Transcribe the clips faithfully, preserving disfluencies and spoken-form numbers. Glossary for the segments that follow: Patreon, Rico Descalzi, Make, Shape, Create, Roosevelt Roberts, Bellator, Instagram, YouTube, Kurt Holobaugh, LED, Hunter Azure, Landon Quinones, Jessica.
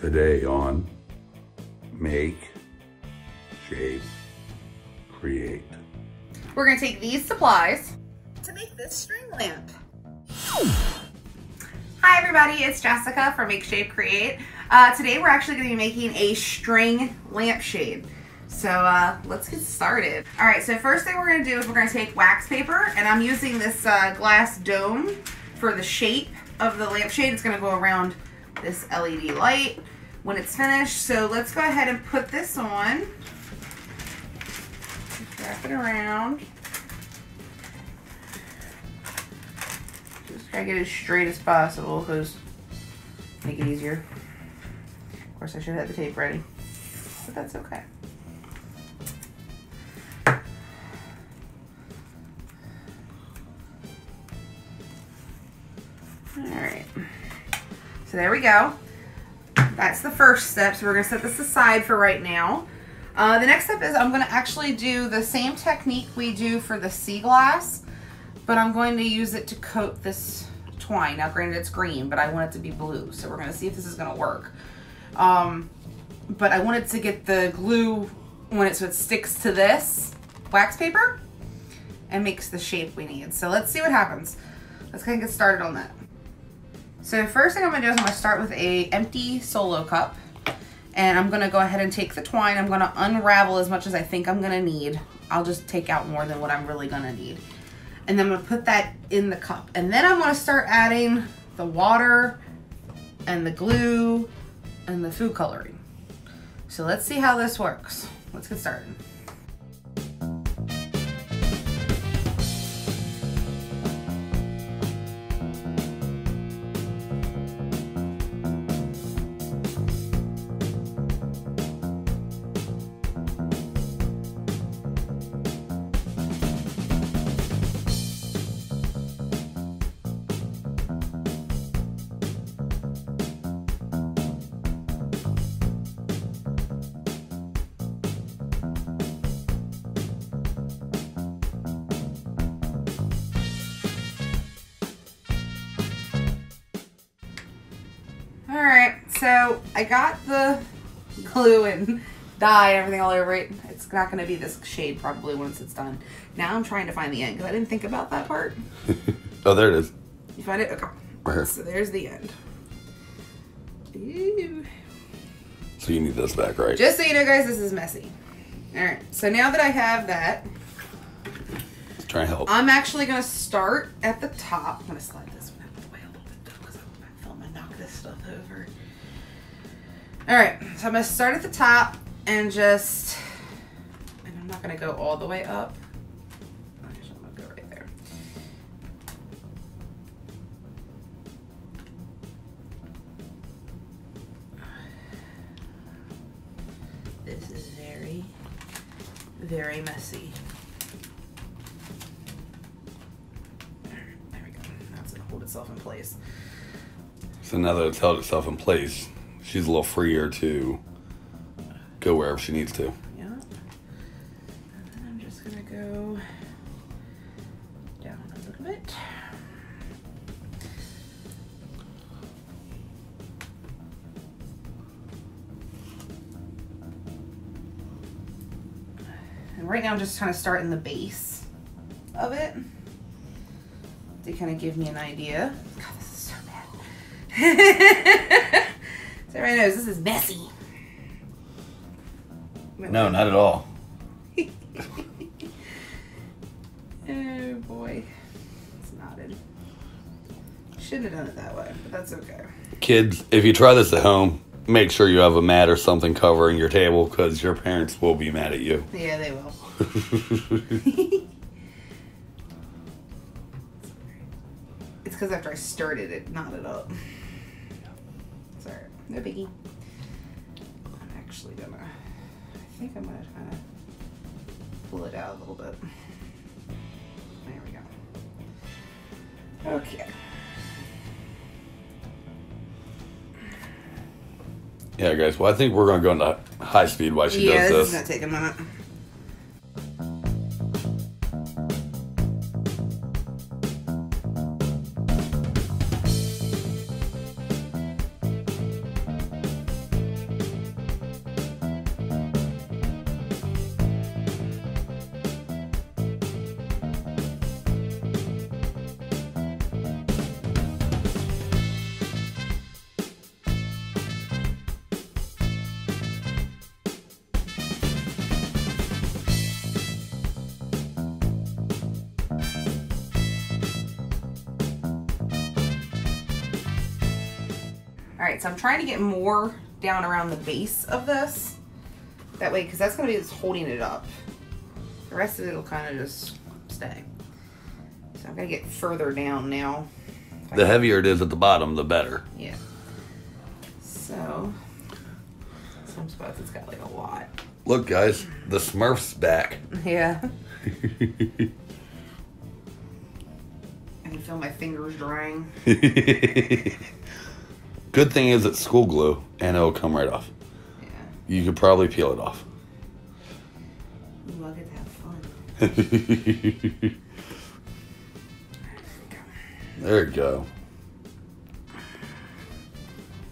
today on Make, Shape, Create. We're going to take these supplies to make this string lamp. Hi everybody, it's Jessica from Make, Shape, Create. Uh, today we're actually going to be making a string lampshade. So uh, let's get started. All right, so first thing we're going to do is we're going to take wax paper, and I'm using this uh, glass dome for the shape of the lampshade. It's going to go around this L E D light when it's finished. So let's go ahead and put this on. Wrap it around. Just gotta get it as straight as possible because make it easier. Of course, I should have the tape ready, but that's okay. Alright, so there we go. That's the first step, so we're going to set this aside for right now. Uh, the next step is I'm going to actually do the same technique we do for the sea glass, but I'm going to use it to coat this twine. Now granted it's green, but I want it to be blue, so we're going to see if this is going to work. Um, but I wanted to get the glue on it so it sticks to this wax paper and makes the shape we need. So let's see what happens. Let's kind of get started on that. So first thing I'm going to do is I'm going to start with an empty solo cup, and I'm going to go ahead and take the twine. I'm going to unravel as much as I think I'm going to need. I'll just take out more than what I'm really going to need. And then I'm going to put that in the cup. And then I'm going to start adding the water and the glue and the food coloring. So let's see how this works. Let's get started. Alright, so I got the glue and dye and everything all over it. It's not going to be this shade probably once it's done. Now I'm trying to find the end because I didn't think about that part. Oh, there it is. You find it? Okay. Right here. So there's the end. Ew. So you need this back, right? Just so you know, guys, this is messy. Alright, so now that I have that, let's try and help. I'm actually going to start at the top. I'm going to slide this one out of the way a little bit because I'm stuff over. All right, so I'm gonna start at the top and just, and I'm not gonna go all the way up. I'm just gonna go right there. This is very, very messy. There we go. Now it's gonna hold itself in place. So now that it's held itself in place, she's a little freer to go wherever she needs to. Yeah. And then I'm just going to go down a little bit. And right now I'm just kind of starting the base of it to kind of give me an idea. God, this is so bad. So everybody knows this is messy. No, not at all. Oh boy, it's knotted. Shouldn't have done it that way, but that's okay. Kids, if you try this at home, make sure you have a mat or something covering your table because your parents will be mad at you. Yeah, they will. It's because after I started it, knotted up. Sorry, no biggie. I'm actually gonna, I think I'm gonna kind of pull it out a little bit. There we go. Okay. Yeah, guys, well, I think we're gonna go into high speed while she yeah, does this. Yeah, this is gonna take a minute. right, so I'm trying to get more down around the base of this. That way, because that's going to be just holding it up. The rest of it will kind of just stay. So I'm going to get further down now. The heavier it is at the bottom, the better. Yeah. So, some spots it's got like a lot. Look, guys, the Smurf's back. Yeah. I can feel my fingers drying. Good thing is it's school glue and it'll come right off. Yeah. You could probably peel it off. Ooh, I'll get to have fun. There you go.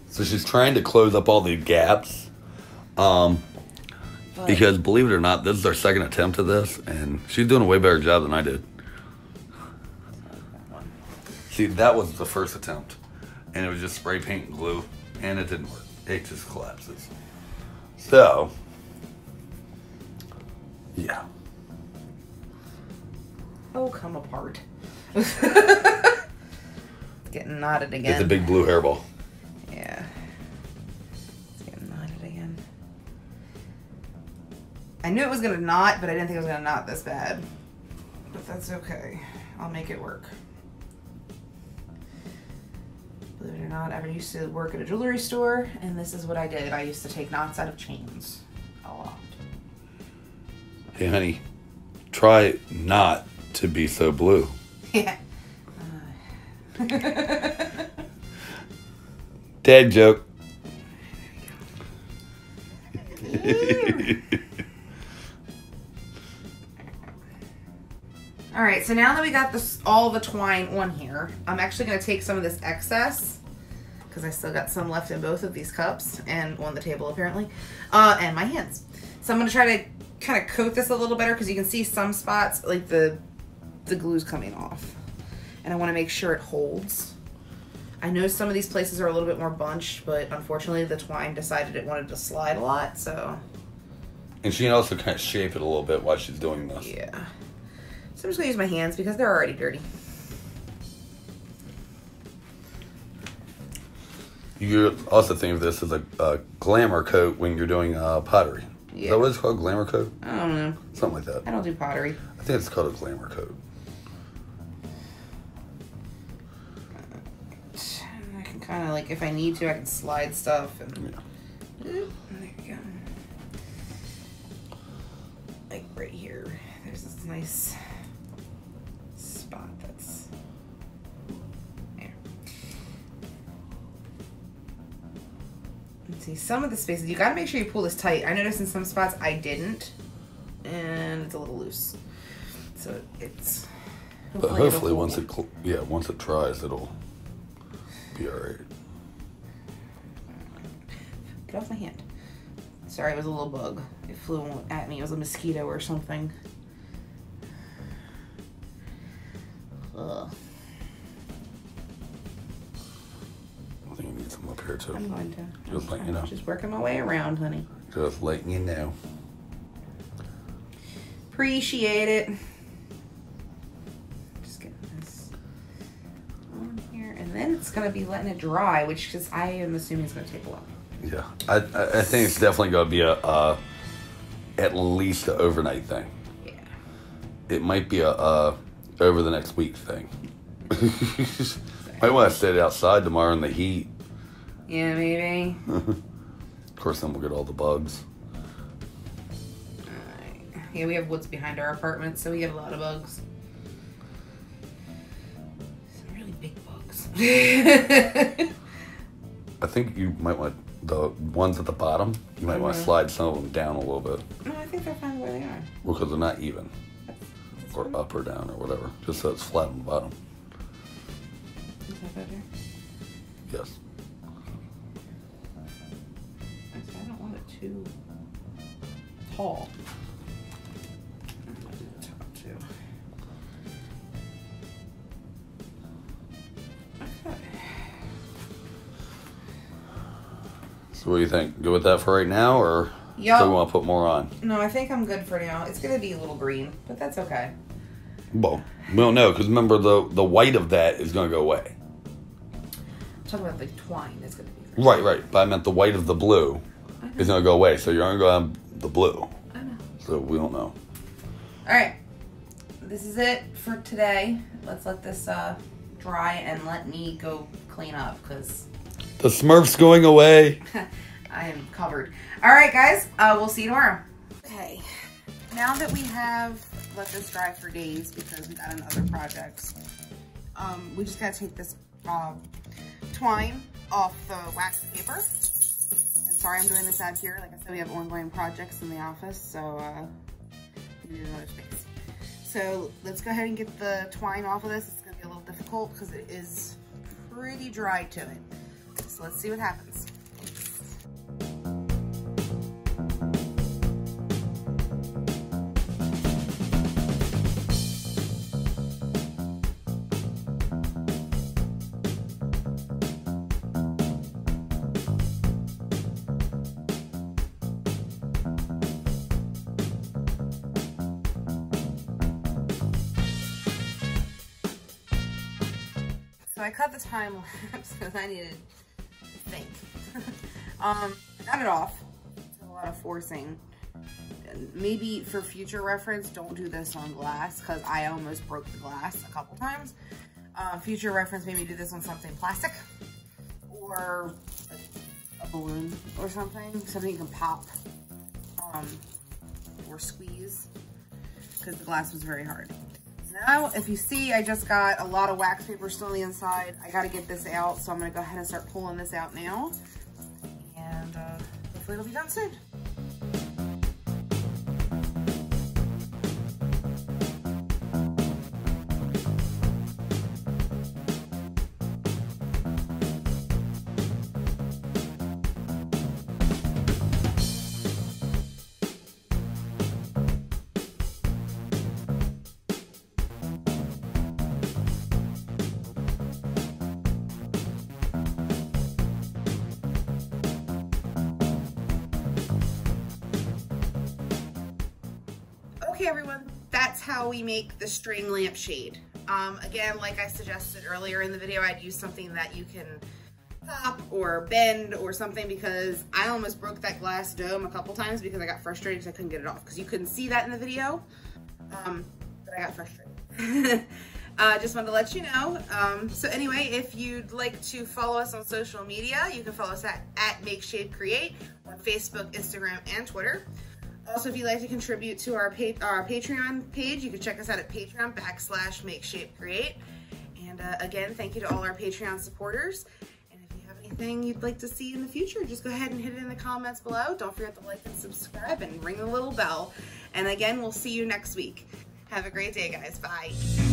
So she's trying to close up all the gaps. Um, but because believe it or not, this is our second attempt at this, and she's doing a way better job than I did. See, that was the first attempt, and it was just spray paint and glue, and it didn't work. It just collapses. So, yeah. Oh, come apart. Getting knotted again. It's a big blue hairball. Yeah. It's getting knotted again. I knew it was going to knot, but I didn't think it was going to knot this bad. But that's okay. I'll make it work. Believe it or not, I used to work at a jewelry store, and this is what I did. I used to take knots out of chains a lot. Hey, honey, try not to be so blue. Yeah. Dad joke. All right, so now that we got this, all the twine on here, I'm actually going to take some of this excess because I still got some left in both of these cups and on the table apparently, uh, and my hands. So I'm going to try to kind of coat this a little better because you can see some spots like the the glue's coming off. And I want to make sure it holds. I know some of these places are a little bit more bunched, but unfortunately the twine decided it wanted to slide a lot, so. And she can also kind of shape it a little bit while she's doing this. Yeah. So I'm just going to use my hands because they're already dirty. You could also think of this as a, a glamour coat when you're doing uh, pottery. Yeah. Is that what it's called, glamour coat? I don't know. Something like that. I don't do pottery. I think it's called a glamour coat. Kind of like if I need to, I can slide stuff and yeah. Oop, there we go. Like right here, there's this nice spot that's there. Let's see, some of the spaces you got to make sure you pull this tight. I noticed in some spots I didn't, and it's a little loose, so it's. Hopefully but hopefully, once it cl yeah, once it tries, it'll. Be all right. Get off my hand. Sorry, it was a little bug. It flew at me. It was a mosquito or something. Ugh. I think you need some up here too. I'm going to. Just letting you know. Just working my way around, honey. Just letting you know. Appreciate it. It's gonna be letting it dry, which is I am assuming is gonna take a while. Yeah, I I think it's definitely gonna be a uh, at least an overnight thing. Yeah, it might be a uh, over the next week thing. Might want to set it outside tomorrow in the heat. Yeah, maybe. Of course, then we'll get all the bugs. Uh, yeah, we have woods behind our apartment, so we get a lot of bugs. I think you might want the ones at the bottom, you might mm-hmm. want to slide some of them down a little bit. No, I think they're fine where they are. Well, because they're not even. That's, that's or fine. Up or down or whatever. Just so it's flat on the bottom. Is that better? Yes. Actually, I don't want it too tall. I'm going to do the top too. So what do you think? Good with that for right now, or yep. Do we want to put more on? No, I think I'm good for now. It's going to be a little green, but that's okay. Well, we don't know, because remember, the, the white of that is going to go away. I'm talking about the twine. It's going to be green. Right, right. But I meant the white of the blue okay. is going to go away. So you're going to go have the blue. I know. So we don't know. All right. This is it for today. Let's let this uh, dry and let me go clean up because... The Smurf's going away. I am covered. All right, guys. Uh, we'll see you tomorrow. Okay. Now that we have let this dry for days because we got in other projects, um, we just got to take this uh, twine off the wax paper. And sorry I'm doing this out here. Like I said, we have ongoing projects in the office, so uh, we need another space. So let's go ahead and get the twine off of this. It's going to be a little difficult because it is pretty dry to it. So let's see what happens. So I cut the time lapse because I needed to think. um, I got it off. It's a lot of forcing. Maybe for future reference, don't do this on glass because I almost broke the glass a couple times. Uh, future reference, maybe do this on something plastic or a, a balloon or something. Something you can pop um, or squeeze because the glass was very hard. Now, if you see, I just got a lot of wax paper still on the inside. I gotta get this out, so I'm gonna go ahead and start pulling this out now. And uh, hopefully it'll be done soon. Okay, everyone, that's how we make the string lampshade. Um, again, like I suggested earlier in the video, I'd use something that you can pop or bend or something because I almost broke that glass dome a couple times because I got frustrated because I couldn't get it off because you couldn't see that in the video, um, but I got frustrated. uh, just wanted to let you know. Um, so anyway, if you'd like to follow us on social media, you can follow us at, at Make, Shape, Create on Facebook, Instagram, and Twitter. Also, if you'd like to contribute to our, pa our Patreon page, you can check us out at Patreon backslash Make, Shape, Create. And uh, again, thank you to all our Patreon supporters. And if you have anything you'd like to see in the future, just go ahead and hit it in the comments below. Don't forget to like and subscribe and ring the little bell. And again, we'll see you next week. Have a great day, guys. Bye.